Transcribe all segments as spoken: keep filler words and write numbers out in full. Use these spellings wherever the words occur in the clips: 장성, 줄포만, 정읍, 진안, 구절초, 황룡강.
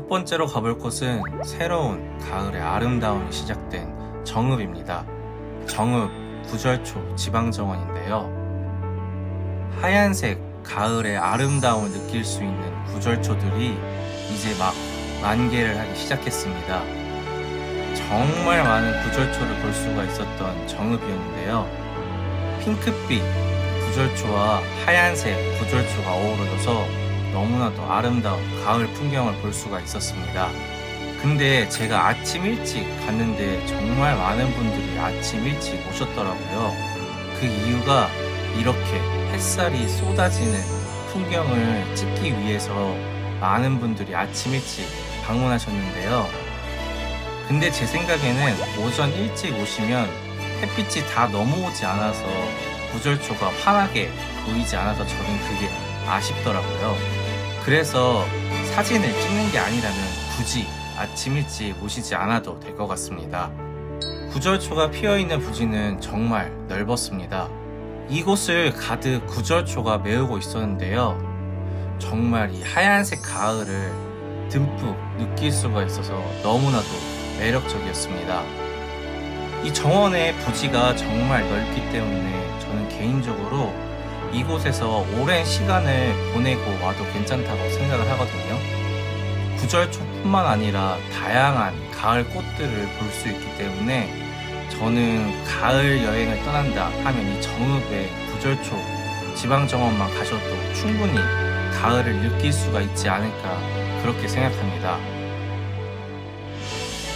첫 번째로 가볼 곳은 새로운 가을의 아름다움이 시작된 정읍입니다. 정읍 구절초 지방정원인데요. 하얀색 가을의 아름다움을 느낄 수 있는 구절초들이 이제 막 만개를 하기 시작했습니다. 정말 많은 구절초를 볼 수가 있었던 정읍이었는데요. 핑크빛 구절초와 하얀색 구절초가 어우러져서 너무나도 아름다운 가을 풍경을 볼 수가 있었습니다. 근데 제가 아침 일찍 갔는데 정말 많은 분들이 아침 일찍 오셨더라고요. 그 이유가 이렇게 햇살이 쏟아지는 풍경을 찍기 위해서 많은 분들이 아침 일찍 방문하셨는데요. 근데 제 생각에는 오전 일찍 오시면 햇빛이 다 넘어오지 않아서 구절초가 환하게 보이지 않아서 저는 그게 아쉽더라고요. 그래서 사진을 찍는 게 아니라면 굳이 아침 일찍 오시지 않아도 될 것 같습니다. 구절초가 피어있는 부지는 정말 넓었습니다. 이곳을 가득 구절초가 메우고 있었는데요. 정말 이 하얀색 가을을 듬뿍 느낄 수가 있어서 너무나도 매력적이었습니다. 이 정원의 부지가 정말 넓기 때문에 저는 개인적으로 이곳에서 오랜 시간을 보내고 와도 괜찮다고 생각을 하거든요. 구절초뿐만 아니라 다양한 가을 꽃들을 볼 수 있기 때문에 저는 가을 여행을 떠난다 하면 이 정읍의 구절초 지방정원만 가셔도 충분히 가을을 느낄 수가 있지 않을까 그렇게 생각합니다.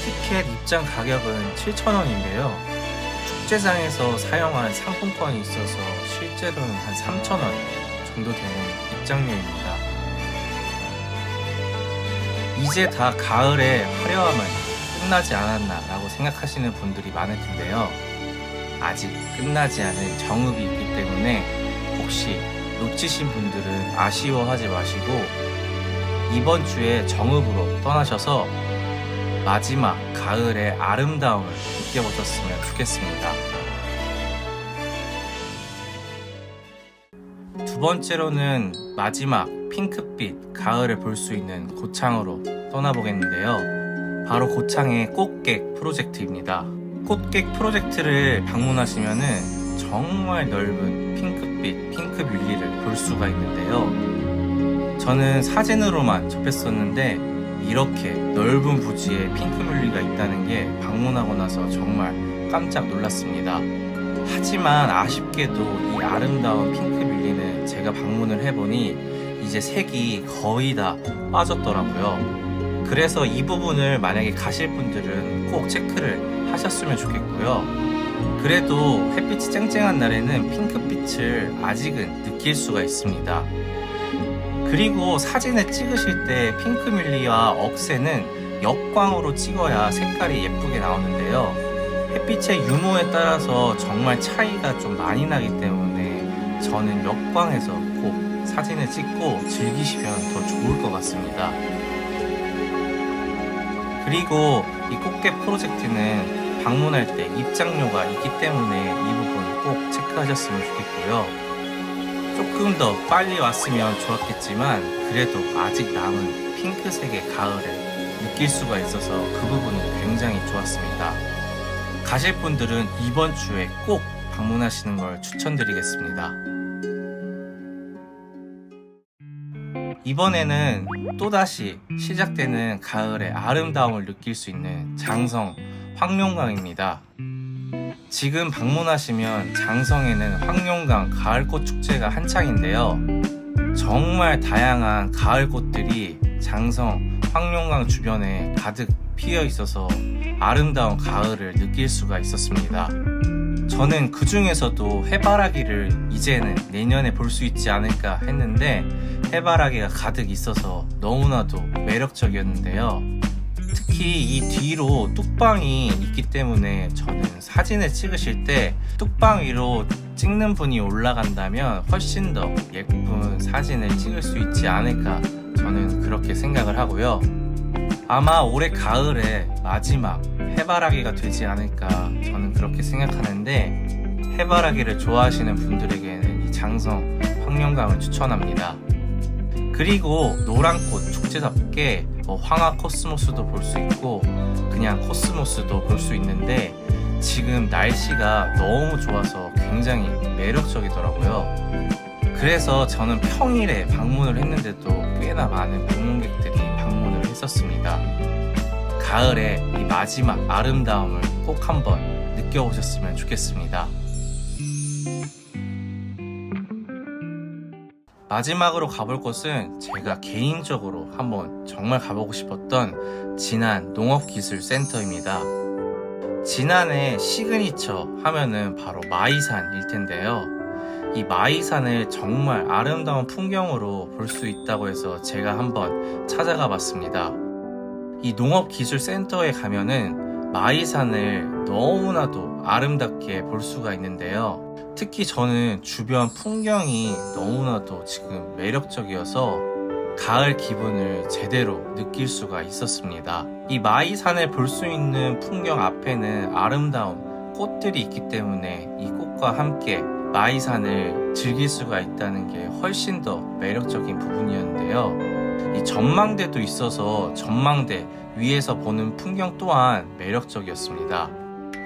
티켓 입장 가격은 칠천 원인데요. 축제장에서 사용한 상품권이 있어서 실제로는 한 삼천 원 정도 되는 입장료입니다. 이제 다 가을의 화려함을 끝나지 않았나 라고 생각하시는 분들이 많을 텐데요. 아직 끝나지 않은 정읍이 있기 때문에 혹시 놓치신 분들은 아쉬워하지 마시고 이번 주에 정읍으로 떠나셔서 마지막 가을의 아름다움을 느껴보셨으면 좋겠습니다. 두 번째로는 마지막 핑크빛 가을을 볼 수 있는 고창으로 떠나보겠는데요. 바로 고창의 꽃객 프로젝트입니다. 꽃객 프로젝트를 방문하시면은 정말 넓은 핑크빛 핑크뮬리를 볼 수가 있는데요. 저는 사진으로만 접했었는데 이렇게 넓은 부지에 핑크뮬리가 있다는 게 방문하고 나서 정말 깜짝 놀랐습니다. 하지만 아쉽게도 이 아름다운 핑크뮬리는 제가 방문을 해보니 이제 색이 거의 다 빠졌더라고요. 그래서 이 부분을 만약에 가실 분들은 꼭 체크를 하셨으면 좋겠고요. 그래도 햇빛이 쨍쨍한 날에는 핑크빛을 아직은 느낄 수가 있습니다. 그리고 사진을 찍으실 때 핑크뮬리와 억새는 역광으로 찍어야 색깔이 예쁘게 나오는데요. 햇빛의 유무에 따라서 정말 차이가 좀 많이 나기 때문에 저는 역광에서 꼭 사진을 찍고 즐기시면 더 좋을 것 같습니다. 그리고 이 꽃게 프로젝트는 방문할 때 입장료가 있기 때문에 이 부분 꼭 체크하셨으면 좋겠고요. 조금 더 빨리 왔으면 좋았겠지만 그래도 아직 남은 핑크색의 가을을 느낄 수가 있어서 그 부분은 굉장히 좋았습니다. 가실 분들은 이번 주에 꼭 방문하시는 걸 추천드리겠습니다. 이번에는 또다시 시작되는 가을의 아름다움을 느낄 수 있는 장성 황룡강입니다. 지금 방문하시면 장성에는 황룡강 가을꽃 축제가 한창인데요. 정말 다양한 가을꽃들이 장성 황룡강 주변에 가득 피어 있어서 아름다운 가을을 느낄 수가 있었습니다. 저는 그 중에서도 해바라기를 이제는 내년에 볼 수 있지 않을까 했는데 해바라기가 가득 있어서 너무나도 매력적이었는데요. 특히 이 뒤로 뚝방이 있기 때문에 저는 사진을 찍으실 때 뚝방 위로 찍는 분이 올라간다면 훨씬 더 예쁜 사진을 찍을 수 있지 않을까 저는 그렇게 생각을 하고요. 아마 올해 가을에 마지막 해바라기가 되지 않을까 저는 그렇게 생각하는데 해바라기를 좋아하시는 분들에게는 이 장성 황룡강을 추천합니다. 그리고 노랑꽃 축제답게 뭐 황화 코스모스도 볼 수 있고 그냥 코스모스도 볼 수 있는데 지금 날씨가 너무 좋아서 굉장히 매력적이더라고요. 그래서 저는 평일에 방문을 했는데도 꽤나 많은 방문객들이 방문을 했었습니다. 가을의 이 마지막 아름다움을 꼭 한번 느껴보셨으면 좋겠습니다. 마지막으로 가볼 곳은 제가 개인적으로 한번 정말 가보고 싶었던 진안 농업기술센터입니다. 진안의 시그니처 하면은 바로 마이산일 텐데요. 이 마이산을 정말 아름다운 풍경으로 볼 수 있다고 해서 제가 한번 찾아가 봤습니다. 이 농업기술센터에 가면은 마이산을 너무나도 아름답게 볼 수가 있는데요. 특히 저는 주변 풍경이 너무나도 지금 매력적이어서 가을 기분을 제대로 느낄 수가 있었습니다. 이 마이산을 볼 수 있는 풍경 앞에는 아름다운 꽃들이 있기 때문에 이 꽃과 함께 마이산을 즐길 수가 있다는 게 훨씬 더 매력적인 부분이었는데요. 이 전망대도 있어서 전망대 위에서 보는 풍경 또한 매력적이었습니다.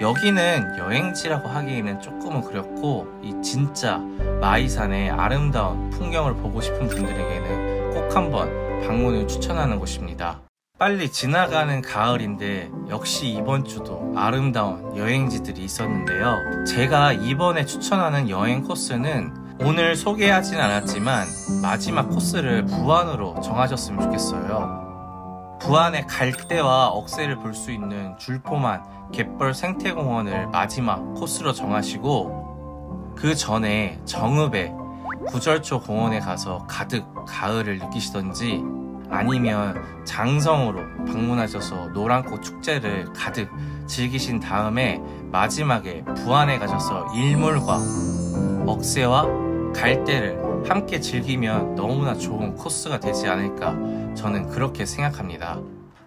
여기는 여행지라고 하기에는 조금은 그렇고 이 진짜 마이산의 아름다운 풍경을 보고 싶은 분들에게는 꼭 한번 방문을 추천하는 곳입니다. 빨리 지나가는 가을인데 역시 이번 주도 아름다운 여행지들이 있었는데요. 제가 이번에 추천하는 여행 코스는 오늘 소개하진 않았지만 마지막 코스를 부안으로 정하셨으면 좋겠어요. 부안의 갈대와 억새를 볼 수 있는 줄포만 갯벌 생태공원을 마지막 코스로 정하시고 그 전에 정읍의 구절초 공원에 가서 가득 가을을 느끼시던지 아니면 장성으로 방문하셔서 노랑꽃 축제를 가득 즐기신 다음에 마지막에 부안에 가셔서 일몰과 억새와 갈대를 함께 즐기면 너무나 좋은 코스가 되지 않을까 저는 그렇게 생각합니다.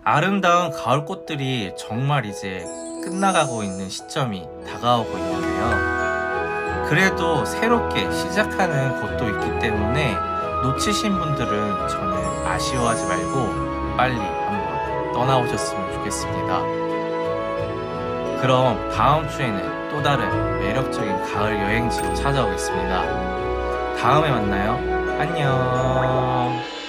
아름다운 가을꽃들이 정말 이제 끝나가고 있는 시점이 다가오고 있는데요. 그래도 새롭게 시작하는 곳도 있기 때문에 놓치신 분들은 저는 아쉬워하지 말고 빨리 한번 떠나오셨으면 좋겠습니다. 그럼 다음 주에는 또 다른 매력적인 가을 여행지로 찾아오겠습니다. 다음에 만나요. 안녕.